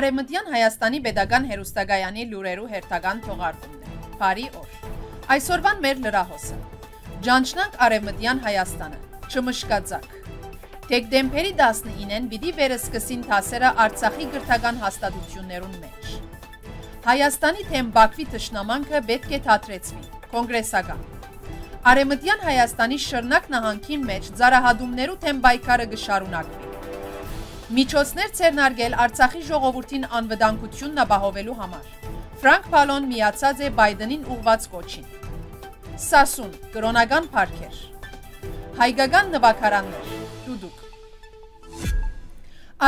Արեւմտեան Հայաստանի Pedagan Herustagayani Lureru Hertagan Togartumne. Pari or. Aysorvan mer lrahose. Janchnak Arevmtyan Hayastana. Chmshkadzak. Tekdemperi 19-ին պիտի վերսկսին դասերը Արցախի գրթական հաստատություններուն մեջ. Հայաստանի թեմ Բաքվի ճշնամանքը պետք է թատրեցվի. Կոնգրեսական. Արևմտյան Հայաստանի Շրնաք նահանգին մեջ ծարահատումներու թեմ պայքարը գշարունակվի. Միջոցներ ցերնարգել Արցախի ժողովրդին անվտանգությունն ապահովելու համար. Frank Pallone միացած է Բայդենին ուղված կոչին. Սասուն, կրոնական պարքեր. Հայկական նվագարաններ. Duduk.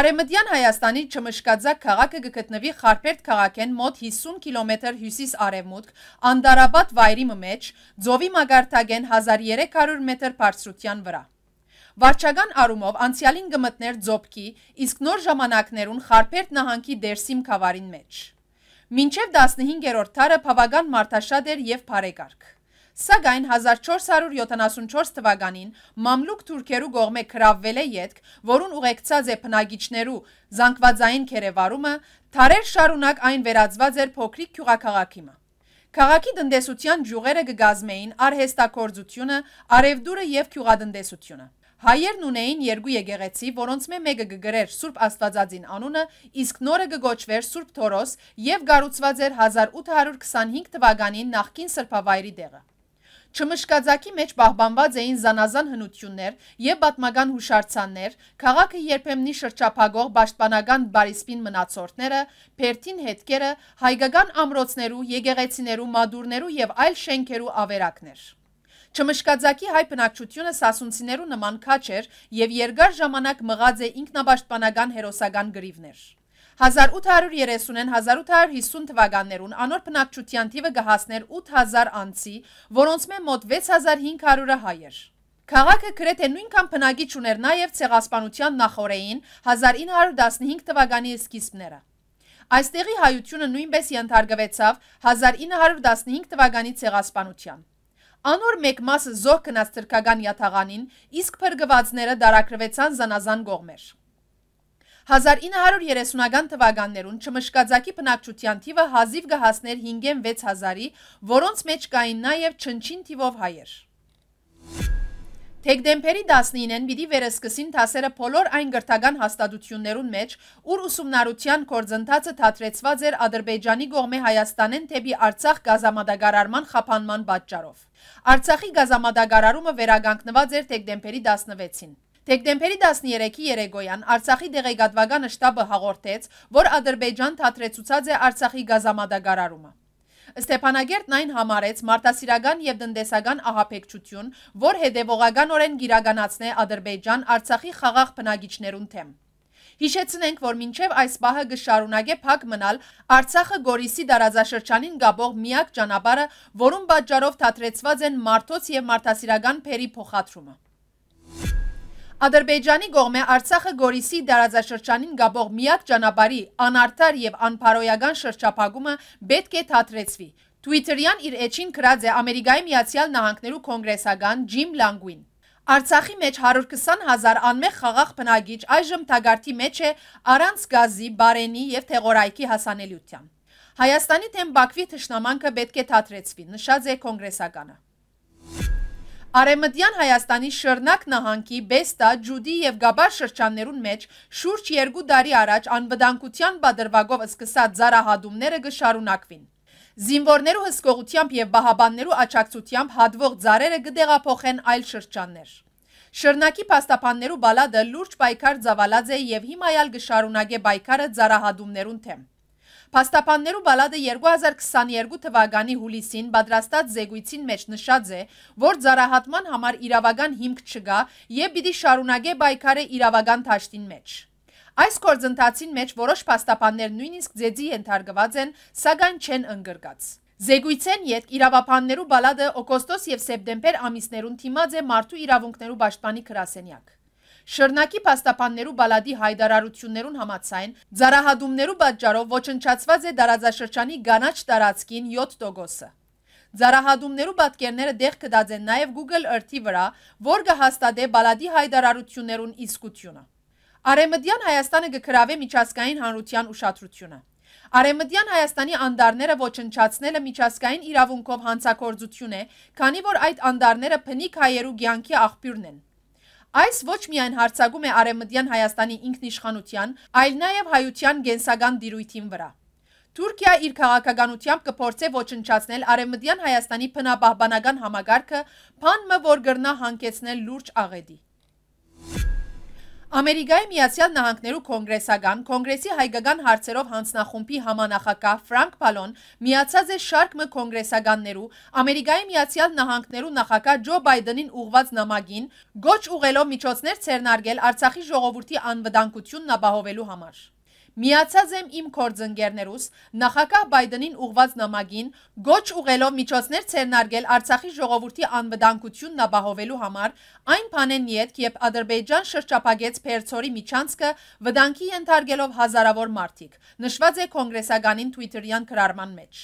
Արևմտյան Հայաստանի Չմշկաձակ քաղաքը գտնվի Խարփերտ քաղաքեն մոտ 50 կիլոմետր հյուսիս արևմուտք, Անդարաբադ վայրի մեջ, ծովի մագարտագեն 1300 մետր բարձրության վրա։ Վարչական առումով անցյալին գմտներ ծոփքի, իսկ նոր ժամանակներուն Խարփերտ նահանգի դերսիմ քավարին մեջ։ Մինչև 15-րդ դարը բավական մարդաշատ էր եւ բարեկարգ։ Սակայն 1474 թվականին մամլուկ թուրքերու կողմէ գրավվել է ետք, որուն ուղեկցած է բնակիչներու զանգվածային քերեվարումը, տարեր շարունակ այն վերածված էր փոքրիկ գյուղաքաղաքի։ Քաղաքի տնտեսության ճյուղերը կգազմեին արհեստագործությունը, արևդուրը եւ գյուղատնտեսությունը։ Հայերն ունեին երկու եկեղեցի, որոնց մեկը կգրեր Սուրբ Աստվածածին անունը, իսկ նորը կոչվեր Սուրբ Թորոս եւ կառուցված էր 1825 թվականին նախկին սրբավայրի տեղը։ Չմշկաձակի մեջ պահպանված էին զանազան հնություններ եւ պատմական հուշարձաններ, քաղաքը երբեմնի շրջափակող պաշտպանական բարիսպին մնացորդները, Փերթին հետքերը, հայկական ամրոցներու, եկեղեցիներու, մադուրներու եւ այլ շենքերու ավերակներ։ Չմշկաձակի հայ բնակչությունը սասունցիներու նման քաչ էր եւ երկար ժամանակ մղած է ինքնապաշտպանական հերոսական գրիվներ։ 1830-1850 թվականներուն անոր բնակչության թիվը կհասներ 8000 անձի, որոնց մե մոտ 6500-ը հայեր։ Քաղաքը գրեթե նույնքան բնակիչ ուներ նաև ցեղասպանության նախօրեին 1915 թվականի սկիզբները։ Այստեղի հայությունը նույնպես ենթարկվեցավ 1915 թվականի ցեղասպանության։ Անոր մեկ մասը զոհ գնաց թրքական յաթաղանին, իսկ փրկվածները դարակրվեցան զանազան կողմեր։ 1930-ական թվականներուն Չմշկաձակի բնակչության թիվը հազիվ կհասներ 5-6 հազարի, որոնց մեջ կային նաև չնչին թիվով հայեր։ Թեկդեմբերի 19-ին պիտի վերսկսին դասերը բոլոր այն գրթական հաստատություններուն մեջ, ուր ուսումնառության գործընթացը թատրեցված էր Ադրբեջանի կողմէ Հայաստանեն դեպի Արցախ գազամատակարարման խափանման պատճառով։ Արցախի գազամատակարարումը վերականգնված էր թեկդեմբերի 16-ին։ Թեկդեմբերի 13-ի երեկոյան Արցախի դեղեկատվական շտաբը հաղորդեց, որ Ադրբեջան թատրեցուցած է Արցախի գազամատակարարումը։ Ստեփանագերտն այն համարեց մարդասիրական եւ տնտեսական ահաբեկչություն, որ հետեւողականորեն գիրականացնե Ադրբեջան Արցախի խաղաղ բնակիչներուն թեմ։ Հիշեցնենք, որ մինչև այս պահը կշարունակե փակ մնալ Արցախը Գորիսի դարաձաշրջանին գաբող միակ ճանապարհը, որում պատճառով թատրեցված են մարդոց եւ մարդասիրական փերի փոխադրումը։ Ադրբեջանի կողմէ Արցախը Գորիսի դարաձաշրջանին գաբող միակ ճանապարհի անարդար եւ անփարոյական շրջափակումը պետք է թատրեցվի։ Twitter-յան իր էջին գրած է Ամերիկայի Միացյալ Նահանգներու կոնգրեսական Ջիմ Լանգուին։ Արցախի մեջ 120000 անմեղ խաղաղ բնակիչ այժմ թագարթի մեջ է առանց գազի, բարենի եւ թեղորայքի հասանելիության։ Հայաստանի դեմ Բաքվի ճշնամանքը պետք է թատրեցվի, նշած է կոնգրեսականը։ Արևմտյան Հայաստանի Շրնակ նահանգի Բեստա, Ջուդի եւ Գաբար շրջաններուն մեջ շուրջ 2 տարի առաջ անվտանգության բադրվագով սկսած ծարահատումները կշարունակվին։ Զինվորներու հսկողությամբ եւ բահաբաններու աջակցությամբ հատվող ծարերը կդեղափոխեն այլ շրջաններ։ Շրնակի փաստաբաններու բալադը լուրջ պայքար ծավալած է եւ հիմայալ կշարունակե պայքարը ծարահատումներուն թեմ։ Փաստաբաններու բալադը 2022 թվականի հուլիսին պատրաստած զեկույցին մեջ նշած է, որ ծարահատման համար իրավական հիմք չկա եւ պիտի շարունակե պայքարը իրավական դաշտին մեջ։ Այս գործընթացին մեջ որոշ փաստաբաններ նույնիսկ ձեզի ենթարկված են, սակայն չեն ընդգրկած։ Զեկույցեն յետք իրավաբաններու բալադը օգոստոս եւ սեպտեմբեր ամիսներուն թիմած է մարդու իրավունքներու պաշտպանի գրասենյակ։ Շրնակի փաստաբաններու բալադի հայտարարություններուն համաձայն ծարահատումներու պատճառով ոչնչացված է դարաձաշրջանի կանաչ տարածքին 7%-ը։ Ծարահատումներու պատկերները դեղ կդածեն նաև Google Earth-ի վրա, որ կհաստատե բալադի հայտարարություններուն իսկությունը։ Արեւմտեան Հայաստանը գկրավե միջազգային հանրության ուշադրությունը։ Արեւմտեան Հայաստանի անդարները ոչնչացնելը միջազգային իրավունքով հանցագործություն է, քանի որ այդ անդարները փնիկ հայերու ցանկի աղբյուրն են։ Այս ոչ միայն հարցակում է Արեւմտեան Հայաստանի ինքնիշխանության, այլ նաեւ հայության գենսական դիրույթին վրա։ Թուրքիա իր քաղաքականությամբ կփորձե ոչնչացնել Արեւմտեան Հայաստանի բնապահպանական համագարքը, բանմը որ գրնա հանգեցնել լուրջ աղետի։ Amerika'yı Միացյալ Նահանգներու կոնգրեսական, կոնգրեսի հայկական հարցերով հանձնախումբի համանախագահ Frank Pallone միացած է շարք մը կոնգրեսականներու, Ամերիկայի Միացյալ Նահանգներու նախագահ Joe Biden-ին ուղված նամակին, գոչ ուղելով միջոցներ ցերնարգել Արցախի ժողովրդի անվտանգությունն ապահովելու համար։ Միացած եմ իմ գործընկերներուս, նախագահ Բայդենին ուղված նամակին, գոչ ուղելով միջոցներ ցերնարգել Արցախի ժողովրդի անվտանգությունն ապահովելու համար, այն բանեն իդ, երբ Ադրբեջան շրջափակեց Փերցորի միջանցքը, վտանգի ենթարկելով հազարավոր մարդիկ, նշված է կոնգրեսականին Twitter-յան քրարման մեջ։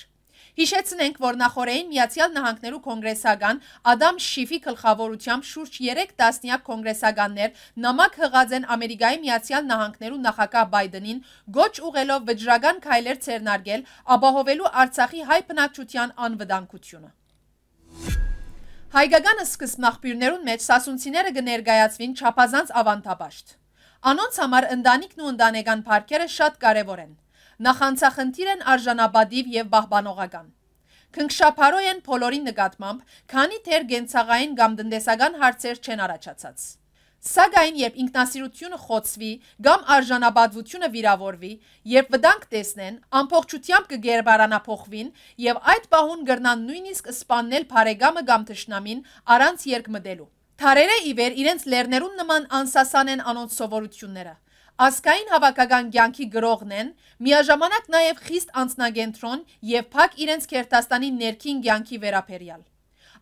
Հիշեցնենք, որ նախորդին Միացյալ Նահանգներու կոնգրեսական Ադամ Շիֆի գլխավորությամբ շուրջ 3 տասնյակ կոնգրեսականներ նամակ հղած են Ամերիկայի Միացյալ Նահանգներու նախագահ Բայդենին գոչ ուղելով վճռական քայլեր ցերնարգել ապահովելու Արցախի հայ բնակչության անվտանգությունը։ Հայկական սկզբնաղբյուրներուն մեջ սասունցիները կներկայացվին չափազանց ավանդաբաշտ։ Անոնց համար ընտանիքն ու ընտանեկան բարքերը շատ կարևոր են։ Նախանցախնդիր են արժանապատիվ և բահբանողական։ Քնքշափարոյ են փոլորի նկատմամբ, քանի թեր գենցաղային կամ տնտեսական հարցեր չեն առաջացած։ Սակայն երբ ինքնասիրությունը խոցվի կամ արժանապատվությունը վիրավորվի, երբ վտանգ տեսնեն, ամբողջությամբ կգերբարանափոխվին և այդ պահուն կգրնան նույնիսկ սպանել բարեկամը կամ թշնամին առանց երկմտելու։ Թարերը ի վեր իրենց լեռներուն նման անսասան են անոնց սովորությունները։ Ասկային հավաքական կյանքի գրողն են, միաժամանակ նաև խիստ անձնագենտրոն և փակ իրենց Քերտաստանի ներքին կյանքի վերաբերյալ։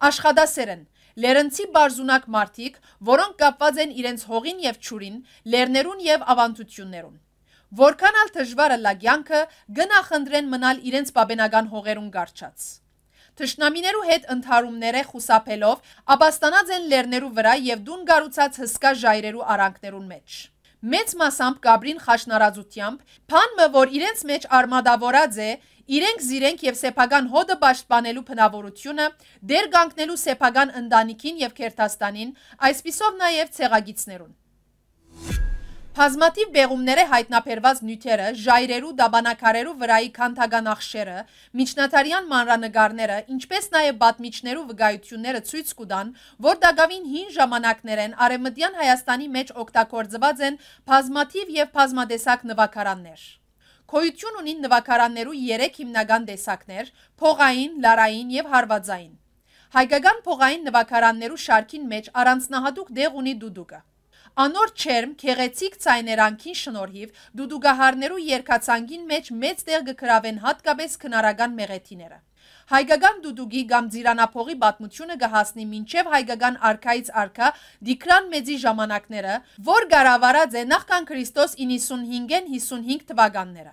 Աշխատասեր են, լերնցի բարձունակ մարդիկ, որոնք կապված են իրենց հողին և ճուրին, լերներուն և ավանդություններուն։ Որքան ալ դժվարը լա կյանքը, գնախնդրեն մնալ իրենց բաբենական հողերուն գարչած։ Թշնամիներու հետ ընդհարումները խուսափելով ապաստանած են լերներու վրա և դուն գառուցած հսկա ժայռերու արանքներուն մեջ։ Մեծ մասամբ գաբրին խաշնարածությամբ, բանմը որ իրենց մեջ արմատավորած է, իրենք զիրենք և սեփական հոդը պաշտպանելու բնավորությունը, դեր կանգնելու սեփական ընտանիքին և Քերտաստանին, այսպիսով նաև ցեղագիծներուն։ Բազմաթիվ բեղումներ է հայտնաբերված նյութերը, ժայռերու, դաբանակարերու վրայի քանդական աղշերը, միջնադարյան մանրանկարները, ինչպես նաև պատմիչներու վկայությունները ցույց կտան, որ դակավին հին ժամանակներեն Արեւմտեան Հայաստանի մեջ օգտագործված են բազմաթիվ և բազմատեսակ նվագարաններ։ Գոյություն ունին նվագարաններու 3 հիմնական տեսակներ՝ փողային, լարային և հարվածային։ Հայկական փողային նվագարաններու շարքին մեջ առանձնահատուկ դեղ ունի Դուդուկը։ Անոր չերմ քեղեցիկ ցայներանքին շնորհիվ դուդուգահարներու երկացանգին մեջ մեծ տեղ կգրավեն հատկապես քնարական մեղեթիները։ Հայկական դուդուգի կամ ծիրանափողի պատմությունը կհասնի մինչև հայկական արքայից արքա Դիքրան մեծի ժամանակները, որ կառավարած է նախքան Քրիստոս 95-ին 55 թվականները։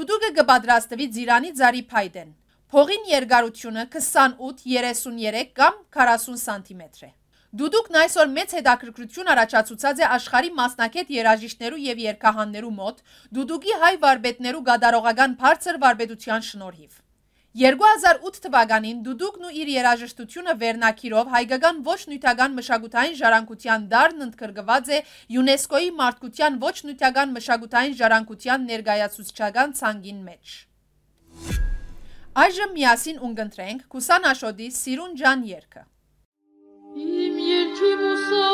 Դուդուգը կպատրաստվի ծիրանի ծարի փայտեն։ Փողին երկարությունը 28, 33 կամ 40 սանտիմետր է։ Դուդուկն այսօր մեծ հետաքրքրություն առաջացուցած է աշխարհի մասնակետ երաժիշտներու և երգահաններու մոտ, Դուդուկի հայ վարպետներու գադարողական բարձր վարպետության շնորհիվ։ 2008 թվականին Դուդուկն ու իր երաժշտությունը վերնակիրով հայկական ոչ նյութական մշակութային ժառանգության դարն ընդգրկված է ՅՈՒՆԵՍԿՕ-ի մարդկության ոչ նյութական մշակութային ժառանգության ներկայացուցչական ցանկին մեջ։ Այժմ միասին ունկնդրենք Կուսան Աշոտի «Սիրուն ջան» երգը։ İm yerki Musa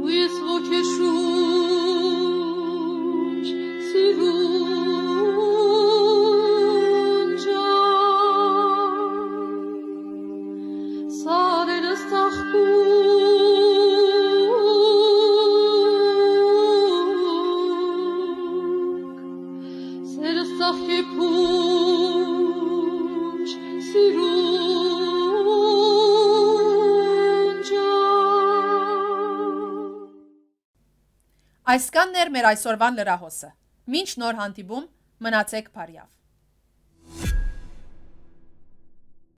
Bu jest wokeszuć Sirunca Sade nas Puç Sirunca Այսկաններ մեր այսօրվան լրահոսը։ Մինչ նոր հանդիպում մնացեք բարյավ։